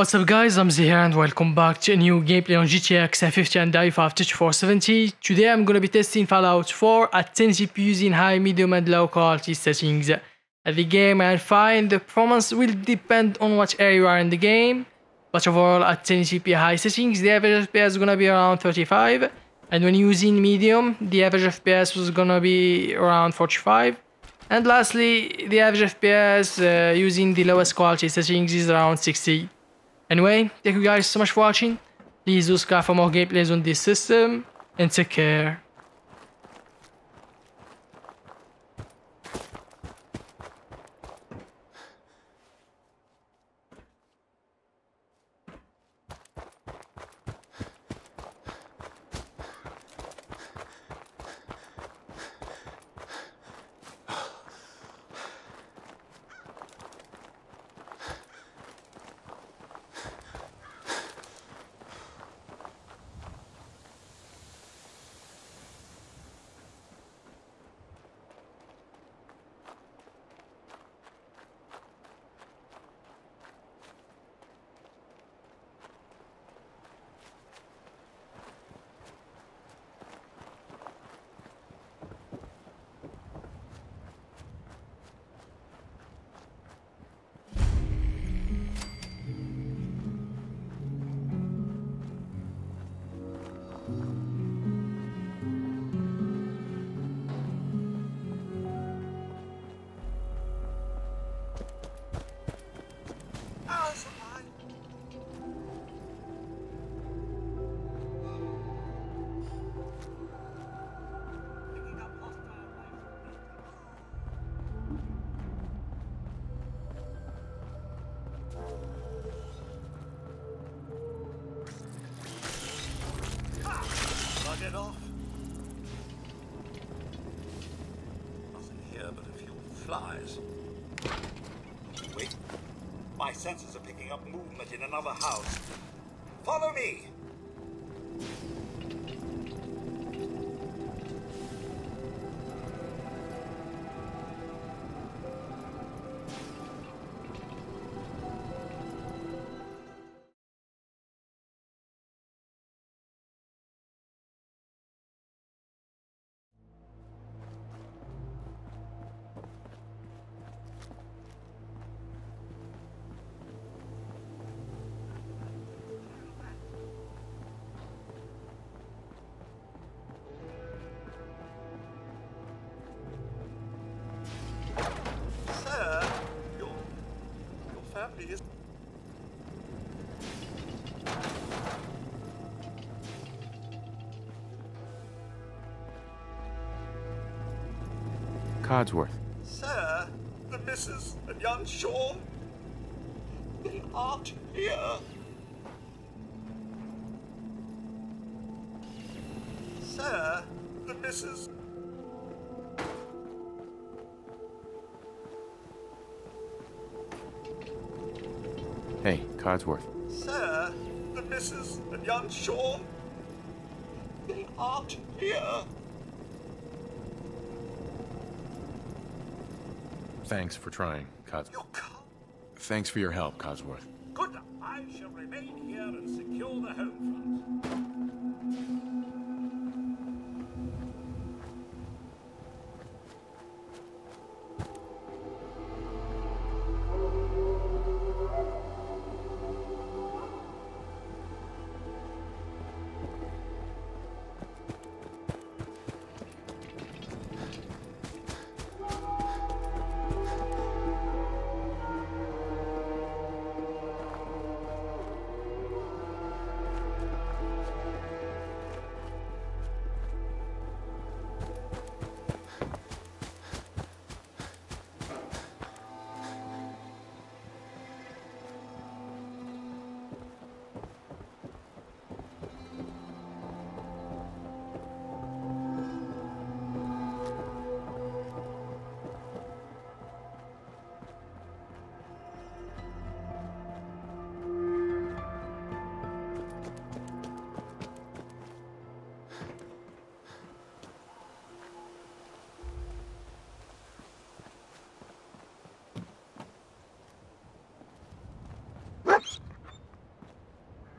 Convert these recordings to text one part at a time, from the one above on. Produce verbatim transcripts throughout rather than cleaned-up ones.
What's up guys, Ramzy here and welcome back to a new gameplay on G T X five fifty and I five thirty-four seventy. Today I'm gonna be testing Fallout four at ten G P using high, medium and low quality settings. As the game and fine, the performance will depend on what area you are in the game, but overall at ten G P high settings the average F P S is gonna be around thirty-five, and when using medium the average F P S was gonna be around forty-five. And lastly, the average F P S uh, using the lowest quality settings is around sixty. Anyway, thank you guys so much for watching. Please subscribe for more gameplays on this system and take care. Get off. Nothing here but a few flies. Wait. My senses are picking up movement in another house. Follow me! Codsworth. Sir, the missus and young Sean, they aren't here. Sir, the missus. Hey, Codsworth. Sir, the missus and young Sean, they aren't here. Thanks for trying, Codsworth. Thanks for your help, Codsworth. Good. I shall remain here and secure the home front.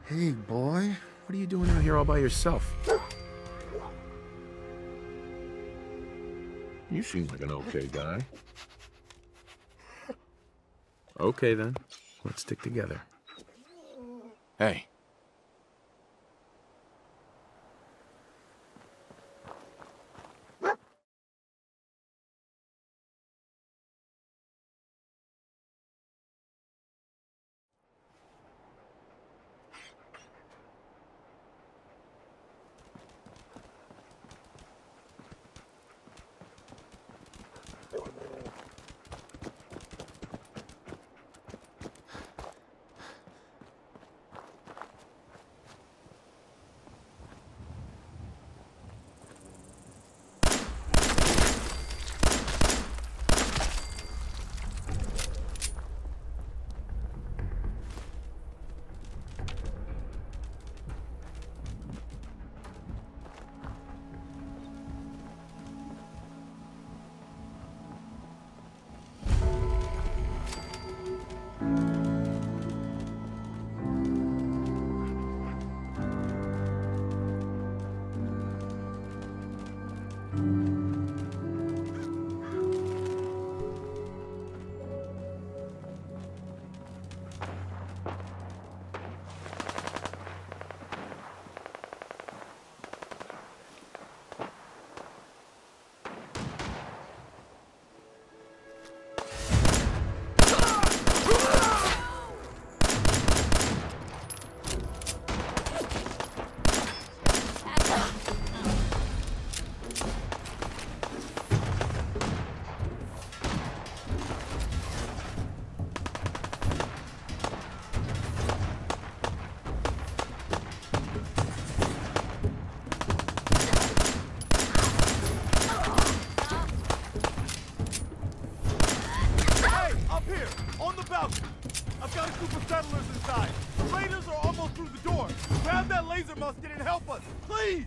Hey, boy. What are you doing out here all by yourself? You seem like an okay guy. Okay, then. Let's stick together. Hey. Settlers inside. The raiders are almost through the door. Grab that laser musket and help us, please!